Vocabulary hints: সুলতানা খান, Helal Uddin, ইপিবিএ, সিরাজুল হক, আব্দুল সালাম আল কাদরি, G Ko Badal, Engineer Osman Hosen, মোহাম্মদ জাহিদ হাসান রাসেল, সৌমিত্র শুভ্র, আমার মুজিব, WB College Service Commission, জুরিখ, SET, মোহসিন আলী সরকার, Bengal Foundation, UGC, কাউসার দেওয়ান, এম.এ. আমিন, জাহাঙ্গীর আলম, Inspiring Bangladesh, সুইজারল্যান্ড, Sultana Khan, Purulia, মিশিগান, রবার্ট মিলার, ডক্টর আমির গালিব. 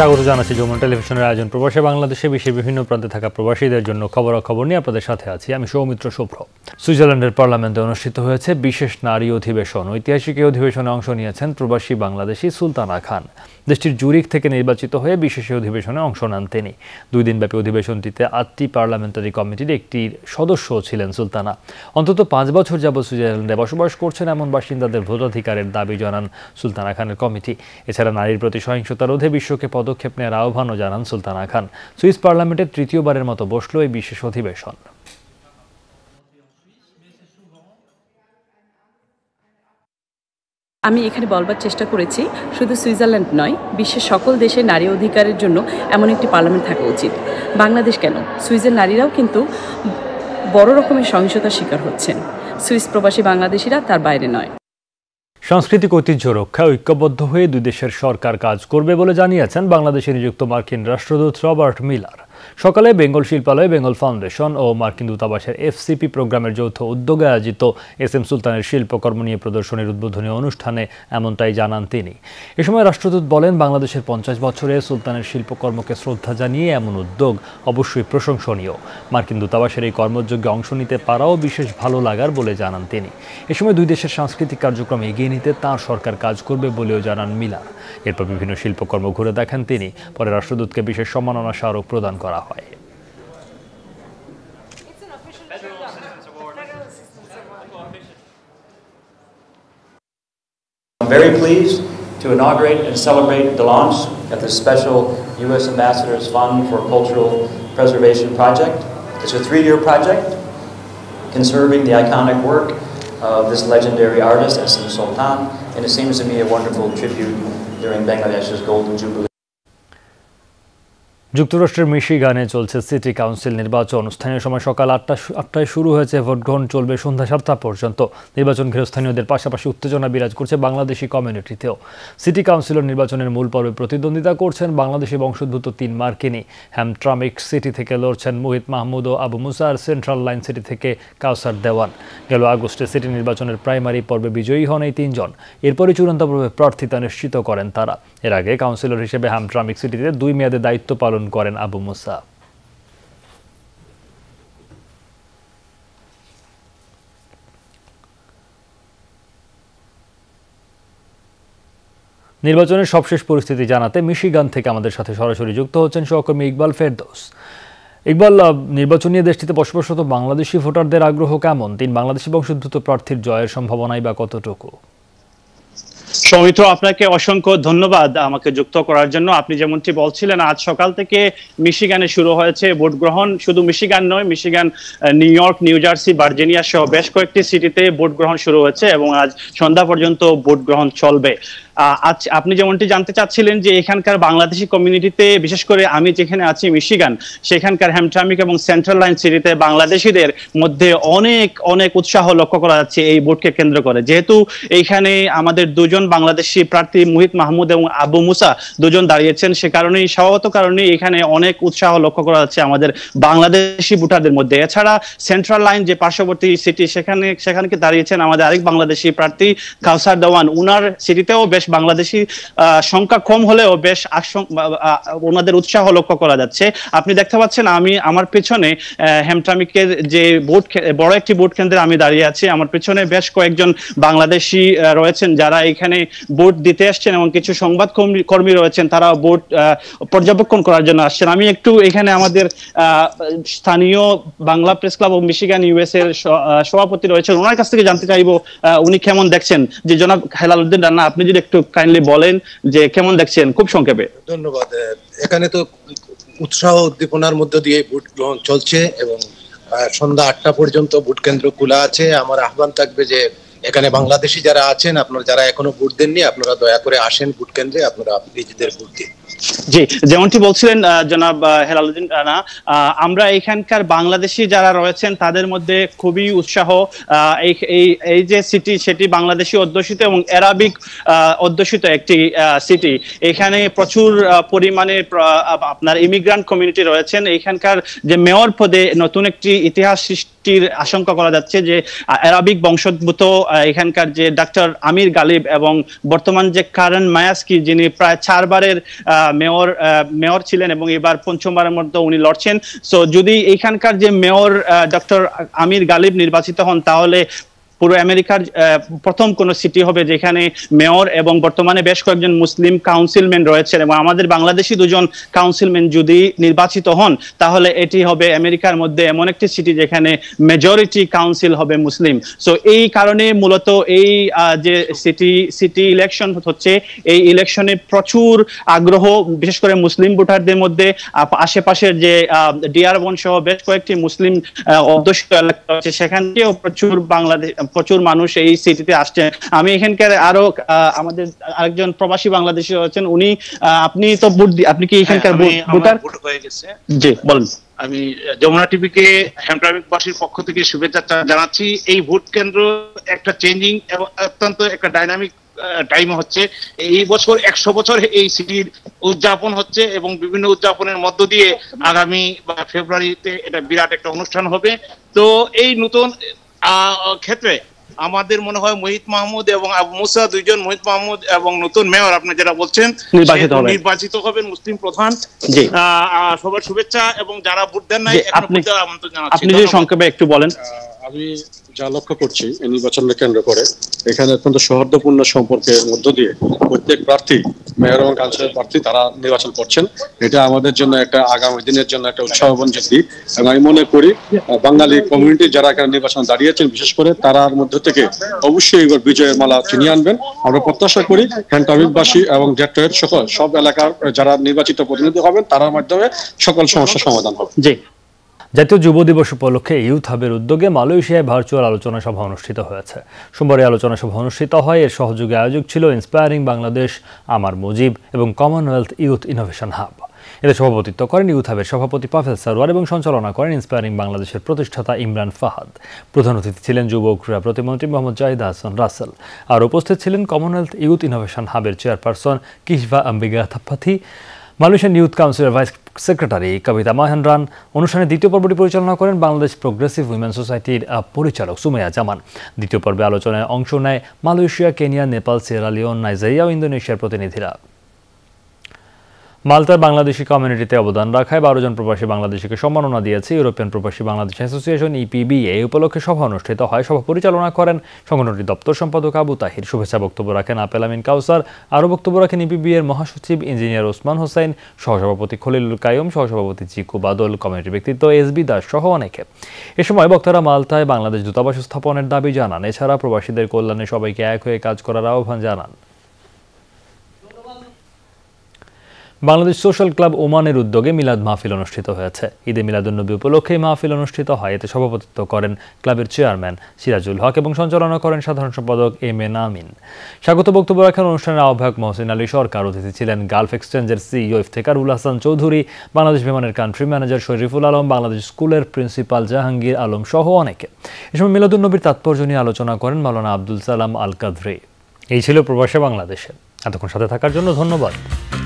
স্বাগত জানাচ্ছি যমুনা টেলিভিশনের আয়োজন প্রবাসী বাংলাদেশে বিশ্বের বিভিন্ন প্রান্তে থাকা প্রবাসীদের জন্য খবর ও খবর নিয়ে আপনাদের সাথে আছি আমি সৌমিত্র শুভ্র সুইজারল্যান্ডের পার্লামেন্টে অনুষ্ঠিত হয়েছে বিশেষ নারী অধিবেশন ঐতিহাসিক এই অধিবেশনে অংশ নিয়েছেন প্রবাসী বাংলাদেশী সুলতানা খান দেশটির জুরিখ থেকে নির্বাচিত হয়ে বিশেষ অধিবেশনে অংশ নেন তিনি দুই দিন ব্যাপী অধিবেশনটিতে ৮টি পার্লামেন্টারি কমিটির একটি সদস্য ছিলেন সুলতানা অন্তত ৫ বছর যাবত সুইজারল্যান্ডে বসবাস করছেন এমন বাসিন্দাদের ভোটাধিকারের দাবি জানান সুলতানা খানের কমিটি এছাড়া নারীর প্রতি সহিংসতা রোধে বিশ্বকে পদক্ষেপ নেওয়ার আহ্বানও জানান সুলতানা খান সুইস পার্লামেন্টে তৃতীয়বারের মতো বসল এই বিশেষ অধিবেশন আমি এখানে বলবার চেষ্টা করেছি শুধু সুইজারল্যান্ড নয় বিশ্বের সকল দেশে নারী অধিকারের জন্য এমন একটি পার্লামেন্ট থাকা উচিত বাংলাদেশ কেন সুইজের নারীরাও কিন্তু বড় রকমের সহিংসতার শিকার হচ্ছেন সুইস প্রবাসী বাংলাদেশিরা তার বাইরে নয় সাংস্কৃতিক ঐতিহ্য রক্ষা ঐক্যবদ্ধ হয়ে দুই দেশের সরকার কাজ করবে বলে জানিয়েছেন বাংলাদেশে নিযুক্ত মার্কিন রাষ্ট্রদূত রবার্ট মিলার সকালে বেঙ্গল শিল্পালয় বেঙ্গল ফাউন্ডেশন ও মার্কিন দূতাবাসের এফসিপি প্রোগ্রামের যৌথ উদ্যোগে আয়োজিত এস.এম. সুলতানের শিল্পকর্ম নিয়ে প্রদর্শনীর উদ্বোধনী অনুষ্ঠানে এমনটাই জানান তিনি এ সময় রাষ্ট্রদূত বলেন বাংলাদেশের ৫০ বছরে সুলতানের শিল্পকর্মকে শ্রদ্ধা জানিয়ে এমন উদ্যোগ অবশ্যই প্রশংসনীয় মার্কিন দূতাবাসের এই কর্মযোগ্যে অংশ নিতে পারাও বিশেষ ভালো লাগার বলে জানান তিনি এ সময় দুই দেশের সাংস্কৃতিক কার্যক্রম এগিয়ে নিতে তাঁর সরকার কাজ করবে বলেও জানান মিলার এরপর বিভিন্ন শিল্পকর্ম ঘুরে দেখেন তিনি পরে রাষ্ট্রদূতকে বিশেষ সম্মাননা স্মারক প্রদান করেন I'm very pleased to inaugurate and celebrate the launch of the special U.S. Ambassador's Fund for Cultural Preservation Project. It's a 3-year project conserving the iconic work of this legendary artist, S.M. Sultan, and it seems to me a wonderful tribute during Bangladesh's Golden Jubilee. যুক্তরাষ্ট্রের মিশিগানে চলছে city council নির্বাচন স্থানীয় সময় সকাল ৮টায় শুরু হয়েছে ভোটগ্রহণ চলবে সন্ধ্যা ৭টা পর্যন্ত নির্বাচন ঘিরে স্থানীয়দের পাশাপাশি উত্তেজনা বিরাজ করছে বাংলাদেশি কমিউনিটিতেও সিটি কাউন্সিলর নির্বাচনের মূল পর্বে প্রতিদ্বন্দ্বিতা করছেন বাংলাদেশি বংশোদ্ভূত ৩ মার্কিনী হ্যামট্রামিক সিটি থেকে লড়ছেন মুহিত মাহমুদ ও আবু মুসা আর সেন্ট্রাল লাইন সিটি থেকে কাউসার দেওয়ান গেল আগস্টে সিটি নির্বাচনের প্রাইমারি পর্বে বিজয়ী হন এই তিনজন এরপরই চূড়ান্ত পর্বে প্রার্থিতা নিশ্চিত করেন তারা এর আগে কাউন্সিলর হিসেবে হ্যামট্রামিক সিটিতে 2 মেয়াদে দায়িত্ব পালন করেন আবু মুসা নির্বাচনের সবশেষ পরিস্থিতি জানাতে মিশিগান থেকে আমাদের সাথে সরাসরি যুক্ত হচ্ছেন সহকর্মী ইকবাল ফেরদৌস ইকবাল নির্বাচনী দেশটিতে বসবাসরত বাংলাদেশি ভোটারদের আগ্রহ কেমন ৩ বাংলাদেশি বংশোদ্ভূত প্রার্থীর জয়ের সম্ভাবনাই বা কতটুকু সৌমিত্র আপনাকে অসংখ্য ধন্যবাদ আমাকে যুক্ত করার জন্য আপনি যেমনটি বলছিলেন আজ সকাল থেকে মিশিগানে শুরু হয়েছে ভোট গ্রহণ শুধু মিশিগান নয় মিশিগান New York New Jersey Virginia সহ বেশ কয়েকটি সিটিতে ভোট গ্রহণ শুরু হয়েছে এবং আজ সন্ধ্যা পর্যন্ত ভোট গ্রহণ চলবে আজ আপনি যেমনটি জানতে চাচ্ছিলেন যে এখানকার বাংলাদেশি কমিউনিটিতে বিশেষ করে আমি যেখানে আছি মিশিগান সেখানকার হ্যামট্রামিক এবং সেন্ট্রাল লাইন সিটিতে বাংলাদেশিদের মধ্যে অনেক উৎসাহ লক্ষ্য করা যাচ্ছে এই ভোটকে কেন্দ্র করে যেহেতু এইখানে আমাদের দুজন বাংলাদেশি প্রার্থী মুহিত মাহমুদ এবং আবু মুসা দুজন দাঁড়িয়েছেন সে কারণেই স্বভাবত কারণে এখানে অনেক উৎসাহ লক্ষ্য করা যাচ্ছে আমাদের বাংলাদেশি ভোটারদের মধ্যে এছাড়া সেন্ট্রাল লাইন যে পার্শ্ববর্তী সিটি সেখানে দাঁড়িয়েছেন আমাদের আরেক বাংলাদেশি প্রার্থী কাউসার দেওয়ান উনার সিটিতেও বেশ বাংলাদেশি সংখ্যা কম হলেও বেশ ওনাদের উৎসাহ লক্ষ্য করা যাচ্ছে আপনি দেখতে পাচ্ছেন আমি আমার পেছনে হ্যামট্রামিকের যে বড় একটি ভোট কেন্দ্রে আমি দাঁড়িয়ে আছি আমার পেছনে বেশ কয়েকজন বাংলাদেশি রয়েছেন যারা এখানে ভোট দিতে আসছেন এবং কিছু সংবাদ কর্মী রয়েছেন তারা ভোট পর্যবেক্ষণ করার জন্য আসছেন আমি একটু এখানে আমাদের স্থানীয় বাংলা প্রেস ক্লাব ও মিশিগান ইউএস এর সভাপতি রয়েছেন ওনার কাছ থেকে জানতে চাইবো উনি কেমন দেখছেন যে জনাব হেলাল উদ্দিন রান্না আপনি যদি একটু কাইন্ডলি বলেন যে কেমন দেখছেন খুব সংক্ষেপে ধন্যবাদ এখানে তো উৎসাহ উদ্দীপনার মধ্য দিয়ে ভোট গ্রহণ চলছে এবং সন্ধ্যা ৮টা পর্যন্ত ভোট কেন্দ্র খোলা আছে আমার আহ্বান থাকবে যে এখানে বাংলাদেশি যারা আছেন আপনারা যারা এখনো ভোট দেননি আপনারা দয়া করে আসেন ভোট কেন্দ্রে আপনারা নিজেদের ভোট দিন জি যেমনটি বলছিলেন জনাব হেলাল উদ্দিন রানা আমরা এখানকার বাংলাদেশি যারা রয়েছেন তাদের মধ্যে খুবই উৎসাহ এই যে সিটি সেটি বাংলাদেশি অধ্যুষিত এবং অ্যারাবিক অধ্যুষিত একটি সিটি এখানে প্রচুর পরিমাণে আপনার ইমিগ্রান্ট কমিউনিটি রয়েছেন এখানকার যে মেয়র পদে নতুন একটি ইতিহাস সৃষ্টির আশঙ্কা করা যাচ্ছে যে অ্যারাবিক বংশোদ্ভূত এখানকার যে ডক্টর আমির গালিব এবং বর্তমান যে কারণ মায়াসকি যিনি প্রায় চারবারের মেয়র ছিলেন এবং এবার পঞ্চমবারের মধ্যে উনি লড়ছেন। সো যদি এখানকার যে মেয়র ডক্টর আমির গালিব নির্বাচিত হন তাহলে পুরো আমেরিকার প্রথম কোন সিটি হবে যেখানে মেয়র এবং বর্তমানে বেশ কয়েকজন মুসলিম কাউন্সিলম্যান রয়েছেন এবং আমাদের বাংলাদেশি দুজন কাউন্সিলম্যান যদি নির্বাচিত হন তাহলে এটি হবে আমেরিকার মধ্যে এমন একটি সিটি যেখানে মেজরিটি কাউন্সিল হবে মুসলিম। সো এই কারণে মূলত এই যে সিটি ইলেকশন হচ্ছে এই ইলেকশনে প্রচুর আগ্রহ বিশেষ করে মুসলিম ভোটারদের মধ্যে। আশেপাশের যে ডিআরবন সহ বেশ কয়েকটি মুসলিম অধ্যুষিত এলাকা রয়েছে সেখানেও প্রচুর মানুষ এই সিটিতে আসছেন। আমি এখানকার আরো আমাদের আরেকজন প্রবাসী বাংলাদেশী আছেন, উনি আপনি তো আপনি কি এখানকার ভোটার? জি বলেন। আমি যমুনা টিভিকে হ্যামট্রামিকবাসীর পক্ষ থেকে শুভেচ্ছা জানাচ্ছি। এই ভোট কেন্দ্র একটা চেঞ্জিং এবং অত্যন্ত একটা ডাইনামিক টাইম হচ্ছে। এই বছর 100 বছর এই সিটির উদযাপন হচ্ছে এবং বিভিন্ন উদযাপনের মধ্য দিয়ে আগামী ফেব্রুয়ারিতে এটা বিরাট একটা অনুষ্ঠান হবে। তো এই নতুন ক্ষেত্রে আমাদের মনে হয় মুহিত মাহমুদ এবং আবু মুসা দুইজন, মুহিত মাহমুদ এবং নতুন মেয়র আপনি যেটা বলছেন নির্বাচিত হবেন মুসলিম প্রধান। সবার শুভেচ্ছা এবং যারা ভোট দেন নাই আপনি যদি সংক্ষেপে একটু বলেন। আমি যা লক্ষ্য করছি এই নির্বাচনকে কেন্দ্র করে এখানে অত্যন্ত সৌহার্দ্যপূর্ণ সম্পর্কের মধ্য দিয়ে প্রত্যেক প্রার্থী মেয়র এবং কাউন্সিলর প্রার্থী তারা নির্বাচন করছেন। এটা আমাদের জন্য একটা আগামী দিনের জন্য একটা উৎসাহবন যুক্তি। আমি মনে করি বাঙালি কমিউনিটি যারা এখানে নির্বাচন দাঁড়িয়েছেন বিশেষ করে তারার মধ্য থেকে অবশ্যই এবার বিজয়ের মালা ছিনিয়ে আনবেন। আমরা প্রত্যাশা করি হ্যান্ডটামিকবাসী এবং ডেট্রয়েট সহ সব এলাকার যারা নির্বাচিত প্রতিনিধি হবেন তারার মাধ্যমে সকল সমস্যার সমাধান হবে। জি, জাতীয় যুব দিবস উপলক্ষে ইউথ হাবের উদ্যোগে মালয়েশিয়ায় ভার্চুয়াল আলোচনা সভা অনুষ্ঠিত হয়েছে। সোমবারে আলোচনা সভা অনুষ্ঠিত হয়। এর সহযোগী আয়োজক ছিল ইন্সপায়ারিং বাংলাদেশ, আমার মুজিব এবং কমনওয়েলথ ইউথ ইনোভেশন হাব। এতে সভাপতিত্ব করেন ইউথ হাবের সভাপতি পাভেল সারওয়াত এবং সঞ্চালনা করেন ইন্সপায়ারিং বাংলাদেশের প্রতিষ্ঠাতা ইমরান ফাহাদ। প্রধান অতিথি ছিলেন যুব ও ক্রীড়া প্রতিমন্ত্রী মোহাম্মদ জাহিদ হাসান রাসেল। আর উপস্থিত ছিলেন কমনওয়েলথ ইউথ ইনোভেশন হাবের chairperson Kishva Ambiga Thappathi, Malaysian youth কাউন্সিলের ভাইস সেক্রেটারি কবিতা মাহানরান। অনুষ্ঠানে দ্বিতীয় পর্বটি পরিচালনা করেন বাংলাদেশ প্রোগ্রেসিভ উইমেন সোসাইটির পরিচালক সুমাইয়া জামান। দ্বিতীয় পর্বে আলোচনায় অংশ নেয় Malaysia, Kenya, Nepal, Sierra Leone, Nigeria ও ইন্দোনেশিয়ার প্রতিনিধিরা। মালতার বাংলাদেশি কমিউনিটিতে অবদান রাখায় 12 জন প্রবাসী বাংলাদেশিকে সম্মাননা দিয়েছে ইউরোপিয়ান প্রবাসী বাংলাদেশ অ্যাসোসিয়েশন ইপিবিএ। এই উপলক্ষে সভা অনুষ্ঠিত হয়। সভা পরিচালনা করেন সংগঠনটির দপ্তর সম্পাদক আবু তাহির। শুভেচ্ছা বক্তব্য রাখেন আফলামিন কাউসার। আরও বক্তব্য রাখেন ইপিবিএ এর মহাসচিব ইঞ্জিনিয়ার ওসমান হোসেন, সহসভাপতি খলিলুল কায়ুম, সহসভাপতি জি কো বাদল, কমিউনিটি ব্যক্তিত্ব এস.বি. দাস সহ অনেকে। এ সময় বক্তারা মালতায় বাংলাদেশ দূতাবাস স্থাপনের দাবি জানান। এছাড়া প্রবাসীদের কল্যাণে সবাইকে এক হয়ে কাজ করার আহ্বান জানান। বাংলাদেশ সোশ্যাল ক্লাব ওমানের উদ্যোগে মিলাদ মাহফিল অনুষ্ঠিত হয়েছে। ঈদে মিলাদুন্নবী উপলক্ষে মাহফিল অনুষ্ঠিত হয়। এতে সভাপতিত্ব করেন ক্লাবের চেয়ারম্যান সিরাজুল হক এবং সঞ্চালনা করেন সাধারণ সম্পাদক এম.এ. আমিন। স্বাগত বক্তব্য রাখেন অনুষ্ঠানের আহ্বায়ক মোহসিন আলী সরকার। অতিথি ছিলেন গালফ এক্সচেঞ্জের সিইও এফ তাকারুল হাসান চৌধুরী, বাংলাদেশ বিমানের কান্ট্রি ম্যানেজার শরীফুল আলম, বাংলাদেশ স্কুলের প্রিন্সিপাল জাহাঙ্গীর আলম সহ অনেকে। এ সময় মিলাদুন্নবীর তাৎপর্য নিয়ে আলোচনা করেন মাওলানা আব্দুল সালাম আল কাদরি। এই ছিল প্রবাসী বাংলাদেশে। এতক্ষণ সাথে থাকার জন্য ধন্যবাদ।